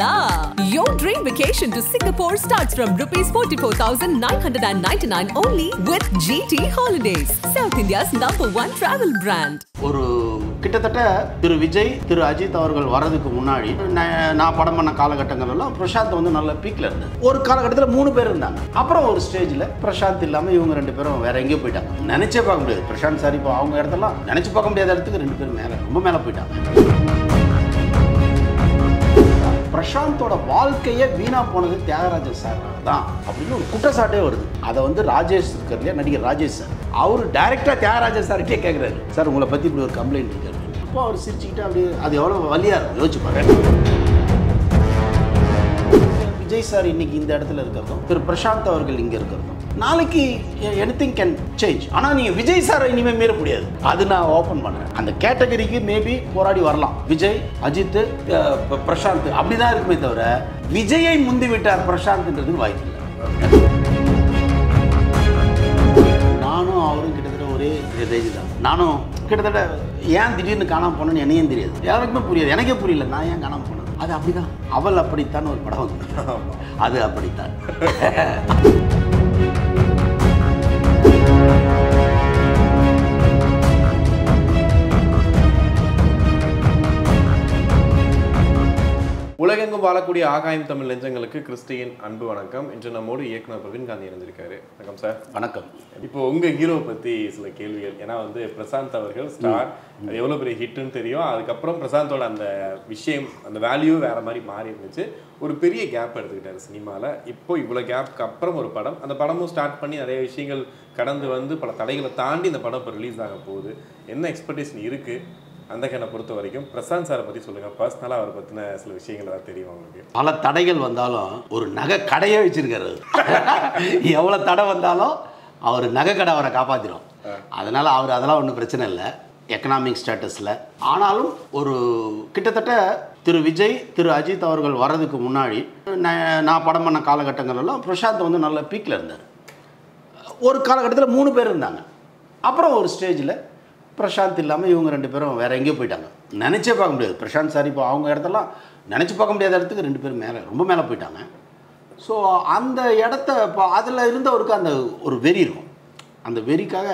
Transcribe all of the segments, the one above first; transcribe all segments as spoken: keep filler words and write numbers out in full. la! Your dream vacation to Singapore starts from rupees forty-four thousand nine hundred ninety-nine only with G T Holidays, South India's number one travel brand. கிட்டத்தட்ட திரு விஜய் திரு அஜித் அவர்கள் வரதுக்கு முன்னாடி நான் படம் பண்ண காலகட்டங்கள் எல்லாம் பிரசாந்த் வந்து நல்ல பீக்ல இருந்தார். ஒரு காலகட்டத்துல மூணு பேர் இருந்தாங்க. அப்புறம் ஒரு ஸ்டேஜ்ல பிரசாந்த் இல்லாம இவங்க ரெண்டு பேரும் வேற எங்கேயோ போயிட்டாங்க. நினைச்சே பார்க்க முடியாது. பிரசாந்த் சார் இப்போ அவங்க இடத்தெல்லாம் நினைச்சு பார்க்க முடியாத இடத்துக்கு ரெண்டு பேரும் மேல ரொம்ப மேல போயிட்டாங்க. பிரசாந்தோட வாழ்க்கையே வீணா போனது தியாகராஜன் சார் தான் அப்படின்னு ஒரு குற்றச்சாட்டே வருது. அதை வந்து ராஜேஷ் இருக்கார் இல்லையா, நடிகர் ராஜேஷ் சார், அவர் டைரக்டாக தியாகராஜன் சார்கிட்டே கேட்குறாரு, சார் உங்களை பற்றி இப்படி ஒரு கம்ப்ளைண்ட் இருக்காரு. அப்போ அவர் சிரிச்சுக்கிட்டு அப்படியே அது எவ்வளோ வலியாக இருக்கும் யோசிச்சு பாருங்க. விஜய் சார் இன்னைக்கு இந்த இடத்துல இருக்கிறதும் திரு பிரசாந்த் அவர்கள் இங்கே இருக்கிறதும் நாளைக்கு எனிதிங் கேன் சேஞ்ச். ஆனால் நீங்கள் விஜய் சாரை இனிமேல் மீற முடியாது. அது நான் ஓப்பன் பண்ணுறேன். அந்த கேட்டகரிக்கு மேபி போராடி வரலாம். விஜய், அஜித், பிரசாந்த் அப்படி தான் இருக்குமே தவிர விஜயை முந்தி விட்டார் பிரசாந்த்ன்றது வாய்ப்பு இல்லை. நானும் அவரும் கிட்டத்தட்ட ஒரே ரேஞ்சு தான். நானும் கிட்டத்தட்ட ஏன் திடீர்னு காணாமல் போனேன்னு என்னையும் தெரியாது, யாருக்குமே புரியாது, எனக்கே புரியல நான் ஏன் காணாமல் போனேன். அது அப்படிதான், அவள் அப்படித்தான் ஒரு படம் வந்து அது அப்படித்தான். உலகெங்கும் வாழக்கூடிய ஆகாயம் தமிழ் நெஞ்சங்களுக்கு கிறிஸ்டியின் அன்பு வணக்கம். இன்று நம்மோடு இயக்குனர் பிரவீன் காந்தி இணைஞ்சிருக்காரு. வணக்கம் சார். வணக்கம். இப்போ உங்கள் ஹீரோ பற்றி சில கேள்விகள். ஏன்னா வந்து பிரசாந்த் அவர்கள் ஸ்டார், அது எவ்வளோ பெரிய ஹிட்டுன்னு தெரியும். அதுக்கப்புறம் பிரசாந்தோட அந்த விஷயம், அந்த வேல்யூ வேறு மாதிரி மாறி இருந்துச்சு. ஒரு பெரிய கேப் எடுத்துக்கிட்டாரு சினிமாவில். இப்போ இவ்வளோ கேப்புக்கு அப்புறம் ஒரு படம், அந்த படமும் ஸ்டார்ட் பண்ணி நிறைய விஷயங்கள் கடந்து வந்து பல தடைகளை தாண்டி இந்த படம் இப்போ ரிலீஸ் ஆக போகுது. என்ன எக்ஸ்பெக்டேஷன் இருக்குது அந்த கண்ணை பொறுத்த வரைக்கும்? பிரசாந்த் சாரை பற்றி சொல்லுங்கள். பர்சனலாக அவரை பற்றின சில விஷயங்கள் தான் தெரியும் அவங்களுக்கு. பல தடைகள் வந்தாலும் ஒரு நகை கடையே வச்சிருக்காரு. எவ்வளோ தடை வந்தாலும் அவர் நகை கடை அவரை காப்பாற்றிடும். அதனால் அவர் அதெல்லாம் ஒன்றும் பிரச்சனை இல்லை எக்கனாமிக் ஸ்டேட்டஸில். ஆனாலும் ஒரு கிட்டத்தட்ட திரு விஜய் திரு அஜித் அவர்கள் வர்றதுக்கு முன்னாடி நான் படம் பண்ண காலகட்டங்கள்லாம் பிரசாந்த் வந்து நல்ல பீக்கில் இருந்தார். ஒரு காலகட்டத்தில் மூணு பேர் இருந்தாங்க. அப்புறம் ஒரு ஸ்டேஜில் பிரசாந்த் இல்லாமல் இவங்க ரெண்டு பேரும் வேற எங்கேயோ போயிட்டாங்க. நினைச்சே பார்க்க முடியாது. பிரசாந்த் சார் இப்போ அவங்க இடத்தெல்லாம் நினச்சி பார்க்க முடியாத இடத்துக்கு ரெண்டு பேரும் மேலே ரொம்ப மேலே போயிட்டாங்க. ஸோ அந்த இடத்த இப்போ அதில் இருந்தவருக்கு அந்த ஒரு வெறி இருக்கும். அந்த வெறிக்காக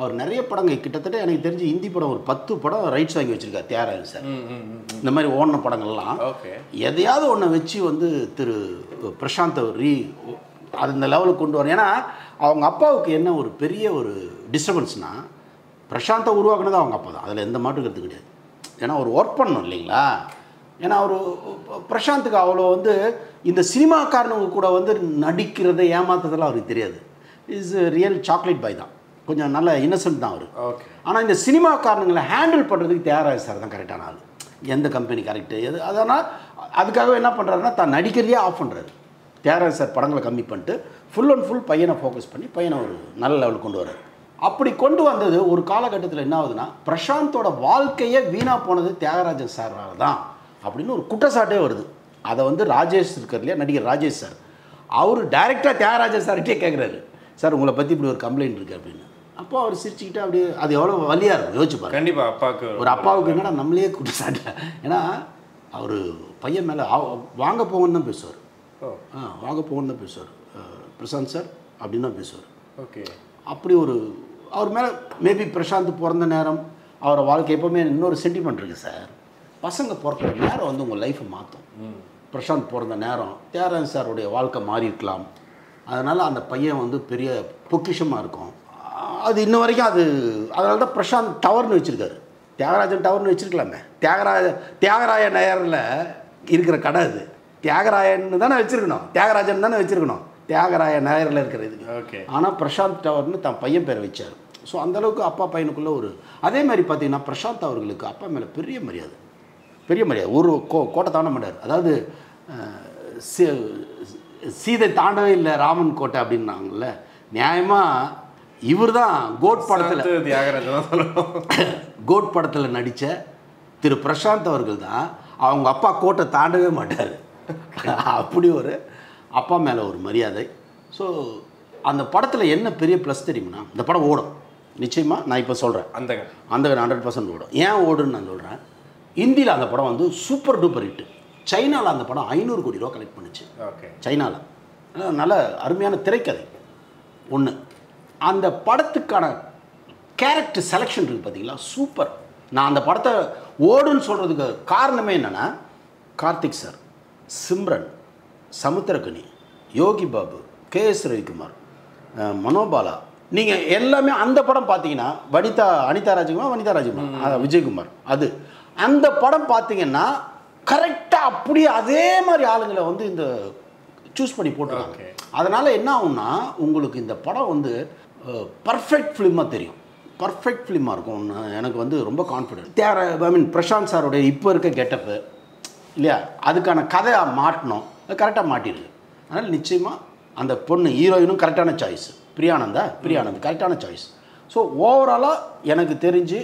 அவர் நிறைய படங்கள், கிட்டத்தட்ட எனக்கு தெரிஞ்சு இந்தி படம் ஒரு பத்து படம் ரைட்ஸ் வாங்கி வச்சிருக்காரு தியாகராஜன் சார். இந்த மாதிரி ஓடின படங்கள்லாம் எதையாவது ஒன்றை வச்சு வந்து திரு பிரசாந்த் ரீ அது இந்த லெவலுக்கு கொண்டு வரணும். ஏன்னா அவங்க அப்பாவுக்கு என்ன ஒரு பெரிய ஒரு டிஸ்டர்பன்ஸ்னால் பிரசாந்தை உருவாக்குனது அவங்க அப்போ தான். அதில் எந்த மாற்றுக்கிறது கிடையாது. ஏன்னா அவர் ஒர்க் பண்ணணும் இல்லைங்களா. ஏன்னா அவர் பிரசாந்துக்கு அவ்வளோ வந்து இந்த சினிமாக்காரனுங்க கூட வந்து நடிக்கிறத ஏமாத்துறதெல்லாம் அவருக்கு தெரியாது. இஸ் ரியல் சாக்லேட் பாய் தான், கொஞ்சம் நல்ல இன்னசென்ட் தான் அவர். ஓகே. ஆனால் இந்த சினிமாக்காரனுங்களை ஹேண்டில் பண்ணுறதுக்கு தியாகராஜன் சார் தான் கரெக்டான ஆள். எந்த கம்பெனி கரெக்டு எது அதனால் அதுக்காக என்ன பண்ணுறாருன்னா தான் நடிக்கிறதையே ஆஃப் பண்ணுறாரு. தியாகராஜன் சார் படங்களை கம்மி பண்ணிட்டு ஃபுல் அண்ட் ஃபுல் பையனை ஃபோக்கஸ் பண்ணி பையனை ஒரு நல்ல லெவலுக்கு கொண்டு வர்றாரு. அப்படி கொண்டு வந்தது ஒரு காலகட்டத்தில் என்ன ஆகுதுன்னா பிரசாந்தோட வாழ்க்கையே வீணாக போனது தியாகராஜன் சாரால் தான் அப்படின்னு ஒரு குற்றச்சாட்டே வருது. அதை வந்து ராஜேஷ் இருக்கார் இல்லையா, நடிகர் ராஜேஷ் சார், அவர் டைரெக்டாக தியாகராஜன் சார்கிட்டே கேட்குறாரு, சார் உங்களை பற்றி இப்படி ஒரு கம்ப்ளைண்ட் இருக்குது அப்படின்னு. அப்போ அவர் சிரிச்சுக்கிட்டு அப்படியே அது எவ்வளோ வலியாக இருக்கும் யோசிச்சு பாருங்க. கண்டிப்பாக அப்பாவுக்கு ஒரு அப்பாவுக்கு என்னன்னா நம்மளே குற்றச்சாட்டை. ஏன்னா அவர் பையன் மேலே வாங்க போகணுன்னு தான் பேசுவார். ஆ வாங்க போகணுன்னு தான் பேசுவார் பிரசாந்த் சார் அப்படின்னு தான் பேசுவார். ஓகே. அப்படி ஒரு அவர் மேலே மேபி பிரசாந்த் பிறந்த நேரம் அவரை வாழ்க்கை எப்போவுமே இன்னொரு சென்டிமெண்ட் இருக்குது சார். பசங்க பிறக்கிற நேரம் வந்து உங்கள் லைஃப்பை மாற்றும். பிரசாந்த் பிறந்த நேரம் தியாகராஜன் சாருடைய வாழ்க்கை மாறி இருக்கலாம். அதனால் அந்த பையன் வந்து பெரிய பொக்கிஷமாக இருக்கும். அது இன்ன வரைக்கும் அது அதனால தான் பிரசாந்த் டவர்னு வச்சுருக்காரு. தியாகராஜன் டவர்னு வச்சுருக்கலாமே. தியாகராஜ தியாகராய நகரில் இருக்கிற கடை அது. தியாகராயன்னு தானே வச்சுருக்கணும், தியாகராஜன் தானே வச்சுருக்கணும், தியாகராய நகரில் இருக்கிற இதுக்கு. ஓகே. ஆனால் பிரசாந்த் டவர்னு தன் பையன் பேர் வச்சார். ஸோ அந்தளவுக்கு அப்பா பையனுக்குள்ளே ஒரு அதே மாதிரி பார்த்தீங்கன்னா பிரசாந்த் அவர்களுக்கு அப்பா மேலே பெரிய மரியாதை பெரிய மரியாதை ஒரு கோ கோட்டை தாண்ட மாட்டார். அதாவது சீதை தாண்டவே இல்லை ராமன் கோட்டை அப்படின்னாங்கல்ல. நியாயமாக இவர் தான் கோட் படத்தில் தியாகராஜன் கோட் படத்தில் நடித்த திரு பிரசாந்த் அவர்கள் தான் அவங்க அப்பா கோட்டை தாண்டவே மாட்டார். அப்படி ஒரு அப்பா மேலே ஒரு மரியாதை. ஸோ அந்த படத்தில் என்ன பெரிய ப்ளஸ் தெரியும்னா இந்த படம் ஓடும் நிச்சயமாக. நான் இப்போ சொல்கிறேன் அந்த அந்த ஹண்ட்ரட் பர்சன்ட் ஓடும். ஏன் ஓடுன்னு நான் சொல்கிறேன். இந்தியில் அந்த படம் வந்து சூப்பர் டூப்பர் ஹிட்டு. China அந்த படம் ஐநூறு கோடி ரூபாய் கலெக்ட் பண்ணுச்சு ஓகே சைனால நல்ல அருமையான திரைக்கதை ஒன்னு அந்த படத்துக்கான கரெக்ட் செலக்ஷன் இருக்கு பாத்தீங்களா சூப்பர் நான் அந்த படத்தை ஓடுன்னு சொல்றதுக்கு காரணமே என்னன்னா கார்த்திக் சார் சிம்ரன் சமுத்திரகனி யோகி பாபு கேஸ்ரவிகுமார் மனோபாலா நீங்க எல்லாமே அந்த படம் பாத்தீங்கன்னா வனிதா அனிதா ராஜகுமார் வனிதா ராஜகுமார் விஜயகுமார் அது அந்த படம் பாத்தீங்கன்னா கரெக்ட்டா அப்படியே அதே மாதிரி ஆளுங்களை வந்து இந்த சூஸ் பண்ணி போட்டுறாங்க அதனால என்ன ஆகும்னா உங்களுக்கு இந்த படம் வந்து பெர்ஃபெக்ட் ஃபிலிமா தெரியும் பெர்ஃபெக்ட் ஃபிலிமா இருக்கும் எனக்கு வந்து ரொம்ப கான்ஃபிடென்ட் ஐ மீன் பிரசாந்த் சாரோட இப்போ இருக்க கெட்டப்பு இல்லையா அதுக்கான கதை மாட்டணும் கரெக்டாக மாட்டிடுது அதனால் நிச்சயமாக அந்த பொண்ணு ஹீரோயினும் கரெக்டான சாய்ஸ் பிரியானந்தா பிரியானந்த் கரெக்டான சாய்ஸ் ஸோ ஓவராலாக எனக்கு தெரிஞ்சு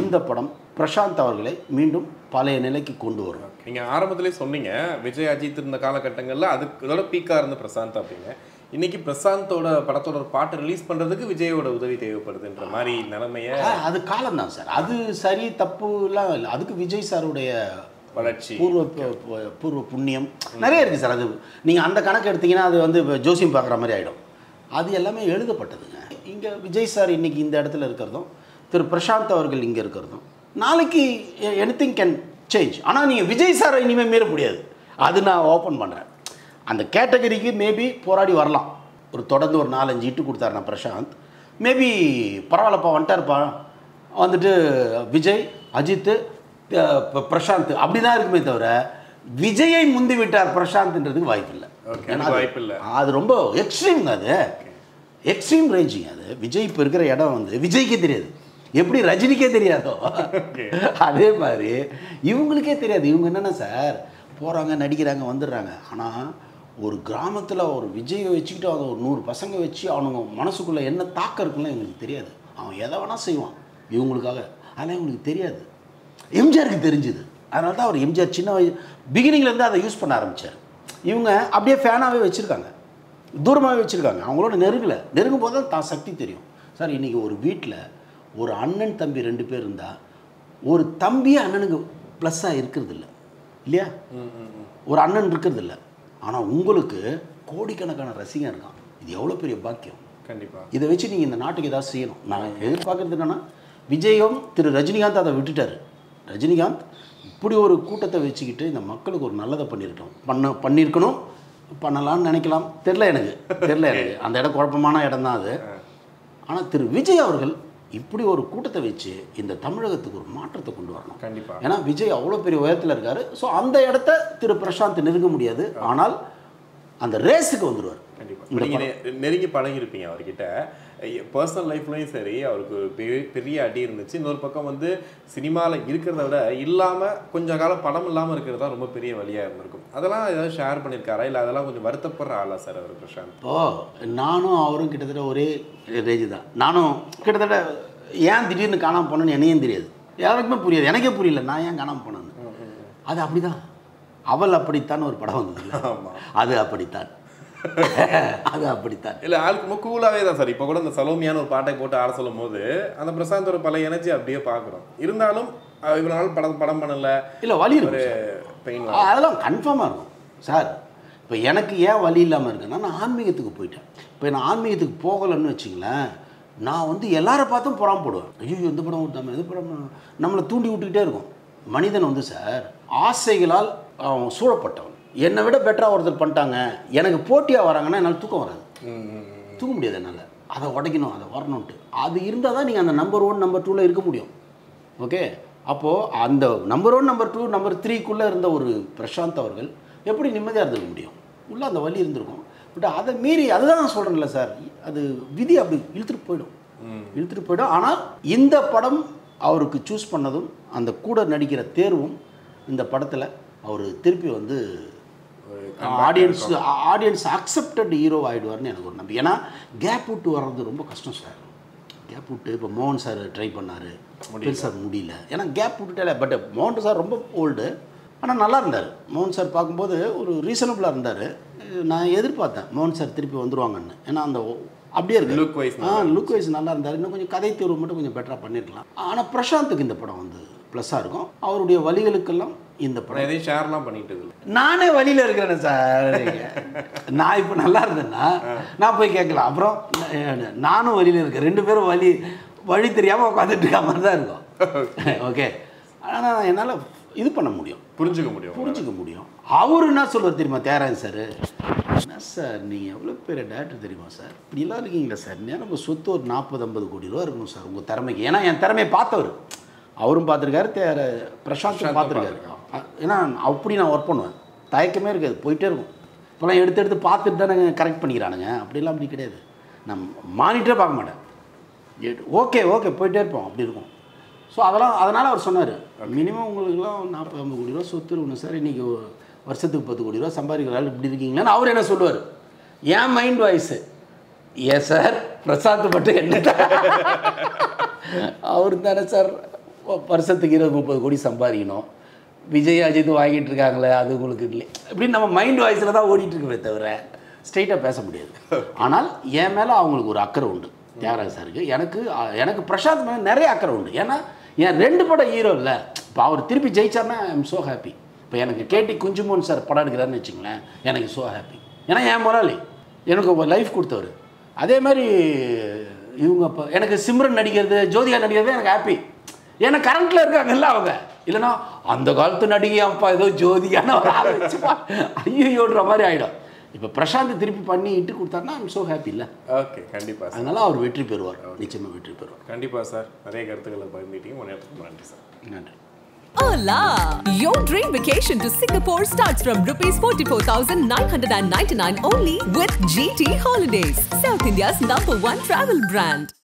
இந்த படம் பிரசாந்த் அவர்களை மீண்டும் பழைய நிலைக்கு கொண்டு வரும் நீங்கள் ஆரம்பத்துலேயே சொன்னீங்க விஜய் அஜித் இருந்த காலகட்டங்களில் அதுக்கு இதோட பீக்காக இருந்த பிரசாந்த் அப்படின்னு இன்னைக்கு பிரசாந்தோட படத்தோட ஒரு பாட்டு ரிலீஸ் பண்ணுறதுக்கு விஜயோட உதவி தேவைப்படுதுன்ற மாதிரி நிலைமையை அது காலம்தான் சார் அது சரி தப்பு எல்லாம் இல்லை அதுக்கு விஜய் சாருடைய வளர்ச்சி பூர்வ பூர்வ புண்ணியம் நிறைய இருக்குது சார் அது நீங்கள் அந்த கணக்கு எடுத்தீங்கன்னா அது வந்து ஜோசியம் பார்க்குற மாதிரி ஆகிடும் அது எல்லாமே எழுதப்பட்டதுங்க இங்கே விஜய் சார் இன்றைக்கி இந்த இடத்துல இருக்கிறதும் திரு பிரசாந்த் அவர்கள் இங்கே இருக்கிறதும் நாளைக்கு எனிதிங் கேன் சேஞ்ச் ஆனால் நீங்கள் விஜய் சாரை இனிமேல் மீற முடியாது அது நான் ஓப்பன் பண்ணுறேன் அந்த கேட்டகரிக்கு மேபி போராடி வரலாம் ஒரு தொடர்ந்து ஒரு நாலஞ்சு இட்டு கொடுத்தாருண்ணா பிரசாந்த் மேபி பரவாயில்லப்பா வந்துட்டாருப்பா வந்துட்டு விஜய் அஜித் பிரசாந்த் அப்படி தான் இருக்குமே தவிர விஜயை முந்தி விட்டார் பிரசாந்த்ன்றதுக்கு வாய்ப்பு இல்லை வாய்ப்பு இல்லை அது ரொம்ப எக்ஸ்ட்ரீம் அது எக்ஸ்ட்ரீம் ரேஞ்சிங் அது விஜய் இப்போ இருக்கிற இடம் வந்து விஜய்க்கே தெரியாது எப்படி ரஜினிக்கே தெரியாதோ அதே மாதிரி இவங்களுக்கே தெரியாது இவங்க என்னென்ன சார் போகிறாங்க நடிக்கிறாங்க வந்துடுறாங்க ஆனால் ஒரு கிராமத்தில் ஒரு விஜயை வச்சுக்கிட்டு அதை ஒரு நூறு பசங்க வச்சு அவனுங்க மனசுக்குள்ளே என்ன தாக்கம் இருக்குன்னு இவங்களுக்கு தெரியாது அவன் எதை வேணால் செய்வான் இவங்களுக்காக ஆனால் இவங்களுக்கு தெரியாது எம்ஜிஆருக்கு தெரிஞ்சுது அதனால தான் அவர் எம்ஜிஆர் சின்ன வயசு பிகினிங்லேருந்து அதை யூஸ் பண்ண ஆரம்பித்தார் இவங்க அப்படியே ஃபேனாகவே வச்சுருக்காங்க தூரமாகவே வச்சுருக்காங்க அவங்களோட நெருங்கலை நெருங்கும் போது தான் தான் சக்தி தெரியும் சார் இன்றைக்கி ஒரு வீட்டில் ஒரு அண்ணன் தம்பி ரெண்டு பேர் இருந்தால் ஒரு தம்பியே அண்ணனுக்கு ப்ளஸ்ஸாக இருக்கிறது இல்லை இல்லையா ஒரு அண்ணன் இருக்கிறது இல்லை ஆனால் உங்களுக்கு கோடிக்கணக்கான ரசிகன் இருக்கான் இது எவ்வளோ பெரிய பாக்கியம் கண்டிப்பாக இதை வச்சு நீங்கள் இந்த நாட்டுக்கு ஏதாவது செய்யணும் நான் எதிர்பார்க்குறது என்னென்னா விஜயும் திரு ரஜினிகாந்த் அதை விட்டுட்டார் ரஜினிகாந்த் இப்படி ஒரு கூட்டத்தை வச்சுக்கிட்டு இந்த மக்களுக்கு ஒரு நல்லதை பண்ணியிருக்கோம் பண்ண பண்ணியிருக்கணும் பண்ணலான்னு நினைக்கலாம் தெரில எனக்கு தெரில எனக்கு அந்த இடம் குழப்பமான இடம் தான் அது ஆனால் திரு விஜய் அவர்கள் இப்படி ஒரு கூட்டத்தை வச்சு இந்த தமிழகத்துக்கு ஒரு மாற்றத்தை கொண்டு வரணும் கண்டிப்பாக ஏன்னா விஜய் அவ்வளோ பெரிய உயரத்தில் இருக்கார் ஸோ அந்த இடத்த திரு பிரசாந்த் நெருங்க முடியாது ஆனால் அந்த ரேஸுக்கு வந்துடுவார் கண்டிப்பாக நீங்கள் நெருங்கி பழகிருப்பீங்க அவர்கிட்ட பர்சனல் லைஃப்லையும் சரி அவருக்கு பெரிய பெரிய அடி இருந்துச்சு இன்னொரு பக்கம் வந்து சினிமாவில் இருக்கிறத விட இல்லாமல் கொஞ்சம் காலம் படம் இல்லாமல் இருக்கிறது தான் ரொம்ப பெரிய வழியாக இருந்திருக்கும் அதெல்லாம் ஏதாவது ஷேர் பண்ணியிருக்காரா இல்லை அதெல்லாம் கொஞ்சம் வருத்தப்படுற ஆளா சார் அவர் பிரசாந்த் ஓ நானும் அவரும் கிட்டத்தட்ட ஒரே ரேஞ்சு தான் நானும் கிட்டத்தட்ட ஏன் திடீர்னு காணாமல் போனேன்னு என்னையும் தெரியாது யாருக்குமே புரியாது எனக்கே புரியல நான் ஏன் காணாமல் போனேன்னு அது அப்படி தான் அவள் அப்படித்தான் ஒரு படம் வந்தது அது அப்படித்தான் அது அப்படித்தான் இல்லை ஆளுக்கு ரொம்ப கூலாகவே தான் சார் இப்போ கூட அந்த சலோமியான ஒரு பாட்டை போட்டு ஆட சொல்லும் போது அந்த பிரசாந்தோட பழைய எனர்ஜி அப்படியே பார்க்குறோம் இருந்தாலும் இவ்வளோ நாள் படம் படம் பண்ணலை இல்லை வலி ஒரு பெயின் அதெல்லாம் கன்ஃபார்மாக இருக்கும் சார் இப்போ எனக்கு ஏன் வலி இல்லாமல் இருக்குன்னா நான் ஆன்மீகத்துக்கு போயிட்டேன் இப்போ நான் ஆன்மீகத்துக்கு போகலைன்னு வச்சுங்களேன் நான் வந்து எல்லாரை பார்த்தும் புறம் போடுவேன் ஐயோ எந்த படம் விட்டாமல் எது படம் நம்மளை தூண்டி விட்டுக்கிட்டே இருக்கும் மனிதன் வந்து சார் ஆசைகளால் அவன் சூழப்பட்டவன் என்னை விட பெட்டராக ஒருத்தர் பண்ணிட்டாங்க எனக்கு போட்டியாக வராங்கன்னா என்னால் தூக்கம் வராது தூக்க முடியாது என்னால் அதை உடைக்கணும் அதை வரணும்ட்டு அது இருந்தால் தான் நீங்கள் அந்த நம்பர் ஒன் நம்பர் டூவில் இருக்க முடியும் ஓகே அப்போது அந்த number one number two number த்ரீக்குள்ளே இருந்த ஒரு பிரசாந்த் அவர்கள் எப்படி நிம்மதியாக இருந்திருக்க முடியும் உள்ளே அந்த வழி இருந்திருக்கும் பட் அதை மீறி அதுதான் நான் சொல்கிறேன்ல சார் அது விதி அப்படி இழுத்துட்டு போயிடும் இழுத்துட்டு போயிடும் ஆனால் இந்த படம் அவருக்கு சூஸ் பண்ணதும் அந்த கூட நடிக்கிற தேர்வும் இந்த படத்தில் அவர் திருப்பி வந்து ஆடியன்ஸ் ஆடியன்ஸ் அக்செப்டட் ஹீரோ ஆகிடுவார்னு எனக்கு ஒரு நம்பி ஏன்னா கேப் விட்டு வர்றது ரொம்ப கஷ்டம் சார் கேப் விட்டு இப்போ மோகன் சார் ட்ரை பண்ணார் முடியல சார் முடியல ஏன்னா கேப் விட்டுட்டாலே பட் மோகன் சார் ரொம்ப ஓல்டு ஆனால் நல்லா இருந்தார் மோகன் சார் பார்க்கும்போது ஒரு ரீசனபுளாக இருந்தார் நான் எதிர்பார்த்தேன் மோகன் சார் திருப்பி வந்துடுவாங்கன்னு ஏன்னா அந்த அப்படியே இருக்கு லுக் வைஸ் ஆ லுக் வைஸ் நல்லா இருந்தார் இன்னும் கொஞ்சம் கதை தேர்வு மட்டும் கொஞ்சம் பெட்டராக பண்ணியிருக்கலாம் ஆனால் பிரசாந்துக்கு இந்த படம் வந்து ப்ளஸ்ஸாக இருக்கும் அவருடைய வழிகளுக்கெல்லாம் இந்த படம் எதையும் ஷேர்லாம் பண்ணிட்டு இருக்கேன். நானே வழியில் இருக்கிறேன் சார். நான் இப்போ நல்லா இருந்தேன்னா நான் போய் கேட்கலாம். அப்புறம் நானும் வழியில் இருக்கேன். ரெண்டு பேரும் வழி வழி தெரியாமல் உட்காந்துட்டு இருக்க மாதிரி தான் இருக்கும். ஓகே, ஆனால் என்னால் இது பண்ண முடியும், புரிஞ்சுக்க முடியும் புரிஞ்சுக்க முடியும் அவர் என்ன சொல்லுவார் தெரியுமா, தியாகராஜன் சார் என்ன சார் நீங்கள் எவ்வளோ பெரிய டேரக்டர் தெரியுமா சார், இப்படிலாம் இருக்கீங்களா சார், ஏன்னா உங்கள் சொத்து ஒரு நாற்பது ஐம்பது கோடி ரூபா இருக்கணும் சார் உங்கள் திறமைக்கு. ஏன்னா என் திறமையை பார்த்தவர், அவரும் பார்த்துருக்காரு, தேர பிரசாந்தும் பார்த்துருக்காரு. ஏன்னா அப்படி நான் ஒர்க் பண்ணுவேன், தயக்கமே இருக்காது, போயிட்டே இருக்கும். இப்போலாம் எடுத்து எடுத்து பார்த்துட்டு தானே கரெக்ட் பண்ணிக்கிறானுங்க. அப்படிலாம் அப்படி கிடையாது, நான் மானிட்டரே பார்க்க மாட்டேன், ஓகே ஓகே போயிட்டே இருப்போம் அப்படி இருக்கும். ஸோ அதெல்லாம் அதனால் அவர் சொன்னார், மினிமம் உங்களுக்குலாம் நாற்பது ஐம்பது கோடி ரூபா சொத்து இருக்கணும் சார், இன்றைக்கி வருஷத்துக்கு பத்து கோடி ரூபா சம்பாதிக்கிறாள் இப்படி இருக்கீங்களான்னு அவர் என்ன சொல்லுவார். என் மைண்ட் வாய்ஸு ஏ சார் பிரசாந்த் மட்டும் என்ன அவரு தானே சார் வருஷத்துக்கு இருபது முப்பது கோடி சம்பாதிக்கணும், விஜய் அஜித் வாங்கிட்டு இருக்காங்களே அது உங்களுக்கு இல்லை இப்படின்னு நம்ம மைண்ட் வாய்ஸில் தான் ஓடிட்டுருக்கவே தவிர ஸ்ட்ரெயிட்டாக பேச முடியாது. ஆனால் என் மேலே அவங்களுக்கு ஒரு அக்கறை உண்டு, தியாகராஜ் சாருக்கு, எனக்கு எனக்கு பிரசாந்த் மேலே நிறைய அக்கறை உண்டு. ஏன்னா என் ரெண்டு படம் ஹீரோ இல்லை, இப்போ அவர் திருப்பி ஜெயிச்சார்னா ஐம் ஸோ ஹாப்பி. இப்போ எனக்கு கேட்டி குஞ்சுமோன் சார் படம் எடுக்கிறாருன்னு வச்சுங்களேன், எனக்கு ஸோ ஹாப்பி. ஏன்னா என் முதலாளி எனக்கு லைஃப் கொடுத்தவர். அதே மாதிரி இவங்க இப்போ எனக்கு சிம்ரன் நடிக்கிறது ஜோதிகா நடிக்கிறது எனக்கு ஹாப்பி. ஏன்னா கரண்ட்டில் இருக்காங்கல்ல அவங்க, இல்லைனா அந்த காலத்து நடிகையாப்பா ஏதோ ஜோதிகான்னு ஒரு ஆள் வச்சுப்பா ஐயோன்ற மாதிரி ஆகிடும். இப்போ பிரசாந்த் திருப்பி பண்ணி இட்டு கொடுத்தாருன்னா ஐம் ஸோ ஹாப்பி இல்லை. ஓகே, கண்டிப்பாக அதனால் அவர் வெற்றி பெறுவார், நிச்சயமாக வெற்றி பெறுவார். கண்டிப்பாக சார், நிறைய கருத்துக்களை பகிர்ந்துட்டீங்க, உங்க நன்றி சார். நன்றி. Hola! Your dream vacation to Singapore starts from rupees forty-four thousand nine hundred ninety-nine only with G T Holidays, South India's number one travel brand.